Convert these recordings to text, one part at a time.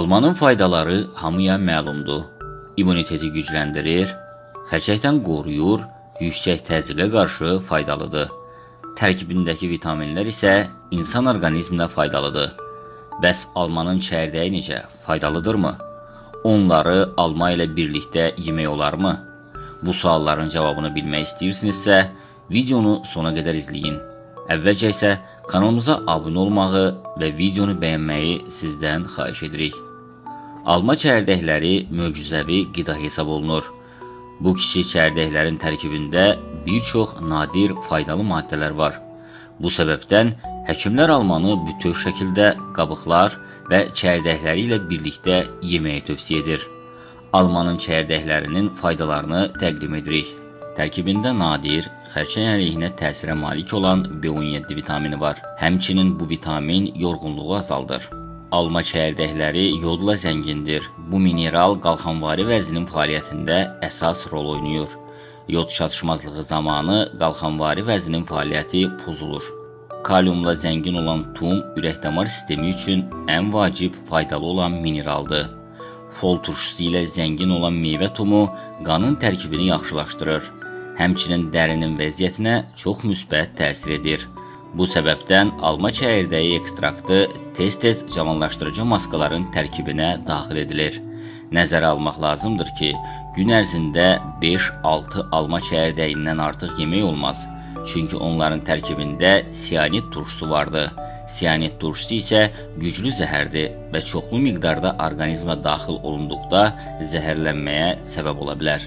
Almanın faydaları hamıya məlumdur. İmmuniteti gücləndirir, xərçəkdən qoruyur, yüksək təzyiqə qarşı faydalıdır. Tərkibindəki vitaminlər isə insan orqanizminə faydalıdır. Bəs almanın çərdəyi necə, faydalıdırmı? Onları alma ilə birlikdə yemək olarmı? Bu sualların cavabını bilmək istəyirsinizsə, videonu sona qədər izləyin. Əvvəlcə isə kanalımıza abunə olmağı və videonu bəyənməyi sizdən xahiş edirik. Alma çərdəkləri möcüzəvi qida hesab olunur. Bu kiçik çərdəklərin tərkibində bir çox nadir faydalı maddələr var. Bu səbəbdən həkimlər almanı bütöv şəkildə qabıqlar və çərdəkləri ilə birlikdə yeməyi tövsiyə edir. Almanın çərdəklərinin faydalarını təqdim edirik. Tərkibində nadir, xərçəng əleyhinə təsirə malik olan B17 vitamini var. Həmçinin bu vitamin yorğunluğu azaldır. Alma çərdəkləri yodla zəngindir. Bu mineral qalxanvari vəzinin fəaliyyətində əsas rol oynayır. Yod çatışmazlığı zamanı qalxanvari vəzinin fəaliyyəti pozulur. Kaliumla zəngin olan tum ürək-damar sistemi üçün ən vacib faydalı olan mineraldır. Fol turşusu ilə zəngin olan meyvə tumu qanın tərkibini yaxşılaşdırır. Həmçinin dərinin vəziyyətinə çox müsbət təsir edir. Bu səbəbdən alma çəyirdəyi ekstraktı tez-tez cavanlaşdırıcı maskaların tərkibinə daxil edilir. Nəzərə almaq lazımdır ki, gün ərzində 5-6 alma çəyirdəyindən artıq yemək olmaz. Çünki onların tərkibində siyanid turşusu vardır. Siyanid turşusu isə güclü zəhərdir və çoxlu miqdarda orqanizmə daxil olunduqda zəhərlənməyə səbəb ola bilər.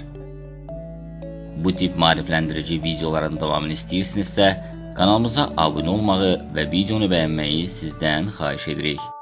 Bu tip maarifləndirici videoların davamını istəyirsinizsə, kanalımıza abunə olmağı və videonu bəyənməyi sizdən xahiş edirik.